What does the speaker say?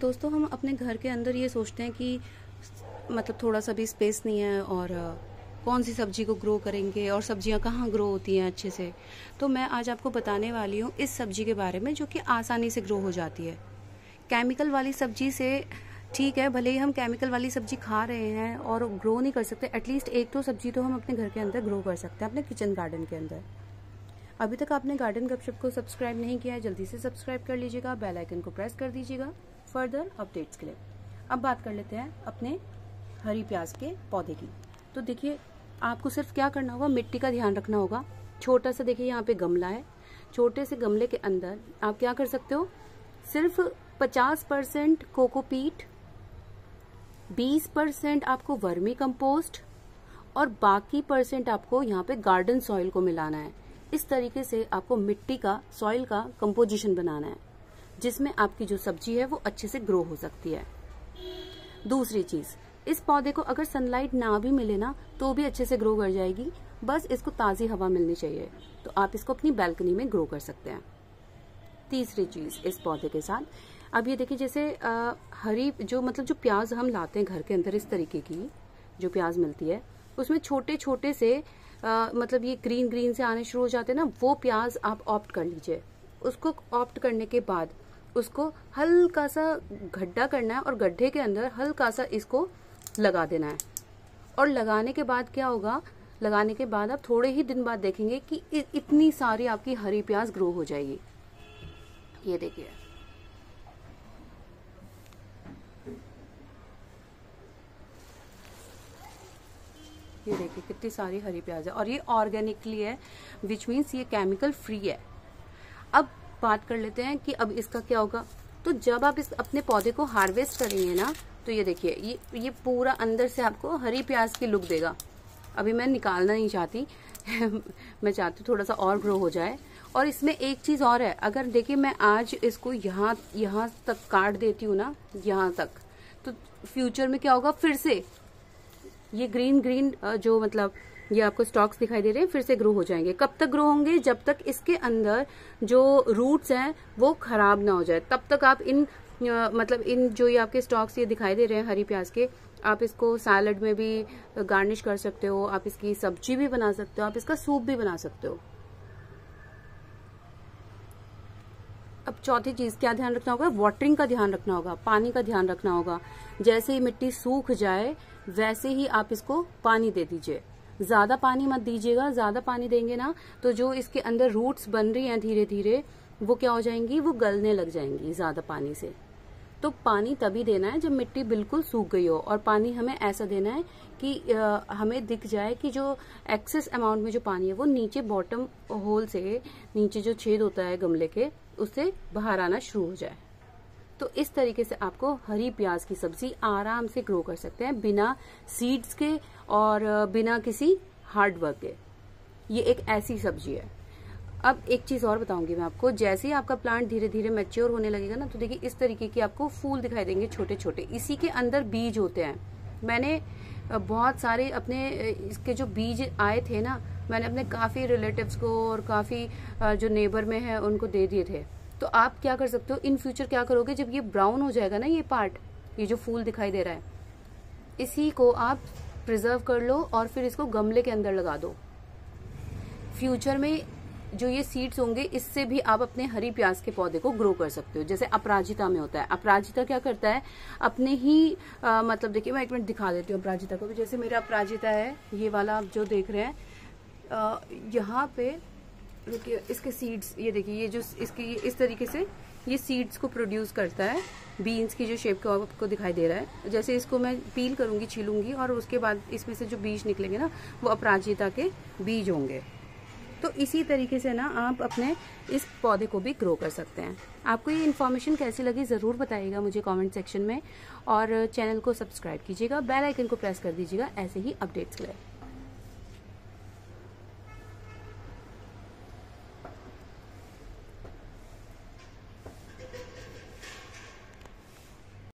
दोस्तों हम अपने घर के अंदर ये सोचते हैं कि मतलब थोड़ा सा भी स्पेस नहीं है और कौन सी सब्जी को ग्रो करेंगे और सब्जियां कहाँ ग्रो होती हैं अच्छे से। तो मैं आज आपको बताने वाली हूँ इस सब्जी के बारे में जो कि आसानी से ग्रो हो जाती है। केमिकल वाली सब्जी से ठीक है, भले ही हम केमिकल वाली सब्जी खा रहे हैं और ग्रो नहीं कर सकते, एटलीस्ट एक तो सब्जी तो हम अपने घर के अंदर ग्रो कर सकते हैं, अपने किचन गार्डन के अंदर। अभी तक आपने गार्डन गपशप को सब्सक्राइब नहीं किया है, जल्दी से सब्सक्राइब कर लीजिएगा, बेल आइकन को प्रेस कर दीजिएगा फर्दर अपडेट्स के लिए। अब बात कर लेते हैं अपने हरी प्याज के पौधे की। तो देखिए आपको सिर्फ क्या करना होगा, मिट्टी का ध्यान रखना होगा। छोटा सा देखिए यहाँ पे गमला है, छोटे से गमले के अंदर आप क्या कर सकते हो, सिर्फ 50% कोकोपीट, 20% आपको वर्मी कंपोस्ट और बाकी परसेंट आपको यहाँ पे गार्डन सॉइल को मिलाना है। इस तरीके से आपको मिट्टी का, सॉइल का कंपोजिशन बनाना है जिसमें आपकी जो सब्जी है वो अच्छे से ग्रो हो सकती है। दूसरी चीज, इस पौधे को अगर सनलाइट ना भी मिले ना तो भी अच्छे से ग्रो कर जाएगी, बस इसको ताज़ी हवा मिलनी चाहिए। तो आप इसको अपनी बैल्कनी में ग्रो कर सकते हैं। तीसरी चीज इस पौधे के साथ, अब ये देखिए जैसे हरी जो मतलब जो प्याज हम लाते हैं घर के अंदर, इस तरीके की जो प्याज मिलती है उसमें छोटे छोटे से मतलब ये ग्रीन ग्रीन से आने शुरू हो जाते हैं ना, वो प्याज आप ऑप्ट कर लीजिए। उसको ऑप्ट करने के बाद उसको हल्का सा गड्ढा करना है और गड्ढे के अंदर हल्का सा इसको लगा देना है। और लगाने के बाद क्या होगा, लगाने के बाद आप थोड़े ही दिन बाद देखेंगे कि इतनी सारी आपकी हरी प्याज ग्रो हो जाएगी। ये देखिए कितनी सारी हरी प्याज है और ये ऑर्गेनिकली है, विच मीन्स ये केमिकल फ्री है। अब बात कर लेते हैं कि अब इसका क्या होगा। तो जब आप इस अपने पौधे को हार्वेस्ट करेंगे ना तो ये देखिए ये पूरा अंदर से आपको हरी प्याज की लुक देगा। अभी मैं निकालना नहीं चाहती मैं चाहती हूँ थोड़ा सा और ग्रो हो जाए। और इसमें एक चीज और है, अगर देखिए मैं आज इसको यहाँ तक काट देती हूँ ना, यहाँ तक, तो फ्यूचर में क्या होगा, फिर से ये ग्रीन ग्रीन जो मतलब ये आपको स्टॉक्स दिखाई दे रहे हैं फिर से ग्रो हो जाएंगे। कब तक ग्रो होंगे, जब तक इसके अंदर जो रूट्स हैं वो खराब ना हो जाए, तब तक आप इन मतलब इन जो ये आपके स्टॉक्स ये दिखाई दे रहे हैं हरी प्याज के, आप इसको सैलड में भी गार्निश कर सकते हो, आप इसकी सब्जी भी बना सकते हो, आप इसका सूप भी बना सकते हो। अब चौथी चीज क्या ध्यान रखना होगा, वाटरिंग का ध्यान रखना होगा, पानी का ध्यान रखना होगा। जैसे ही मिट्टी सूख जाए वैसे ही आप इसको पानी दे दीजिए, ज्यादा पानी मत दीजिएगा। ज्यादा पानी देंगे ना तो जो इसके अंदर रूट्स बन रही हैं धीरे धीरे वो क्या हो जाएंगी, वो गलने लग जाएंगी ज्यादा पानी से। तो पानी तभी देना है जब मिट्टी बिल्कुल सूख गई हो, और पानी हमें ऐसा देना है कि हमें दिख जाए कि जो एक्सेस अमाउंट में जो पानी है वो नीचे बॉटम होल से, नीचे जो छेद होता है गमले के, उससे बाहर आना शुरू हो जाए। तो इस तरीके से आपको हरी प्याज की सब्जी आराम से ग्रो कर सकते हैं बिना सीड्स के और बिना किसी हार्ड वर्क के। ये एक ऐसी सब्जी है। अब एक चीज और बताऊंगी मैं आपको, जैसे ही आपका प्लांट धीरे धीरे मैच्योर होने लगेगा ना तो देखिए इस तरीके के आपको फूल दिखाई देंगे छोटे छोटे, इसी के अंदर बीज होते हैं। मैंने बहुत सारे अपने इसके जो बीज आए थे ना, मैंने अपने काफी रिलेटिव्स को और काफी जो नेबर में है उनको दे दिए थे। तो आप क्या कर सकते हो, इन फ्यूचर क्या करोगे, जब ये ब्राउन हो जाएगा ना ये पार्ट, ये जो फूल दिखाई दे रहा है, इसी को आप प्रिजर्व कर लो और फिर इसको गमले के अंदर लगा दो। फ्यूचर में जो ये सीड्स होंगे इससे भी आप अपने हरी प्याज के पौधे को ग्रो कर सकते हो, जैसे अपराजिता में होता है। अपराजिता क्या करता है, अपने ही मतलब देखिए मैं एक मिनट दिखा देती हूँ अपराजिता को। जैसे मेरा अपराजिता है, ये वाला आप जो देख रहे हैं, यहाँ पे देखिए इसके सीड्स, ये देखिए ये जो इसकी इस तरीके से ये सीड्स को प्रोड्यूस करता है, बीन्स की जो शेप का आपको दिखाई दे रहा है। जैसे इसको मैं पील करूंगी, छीलूंगी, और उसके बाद इसमें से जो बीज निकलेंगे ना वो अपराजिता के बीज होंगे। तो इसी तरीके से ना आप अपने इस पौधे को भी ग्रो कर सकते हैं। आपको ये इन्फॉर्मेशन कैसी लगी ज़रूर बताइएगा मुझे कमेंट सेक्शन में, और चैनल को सब्सक्राइब कीजिएगा, बेल आइकन को प्रेस कर दीजिएगा ऐसे ही अपडेट्स के लिए।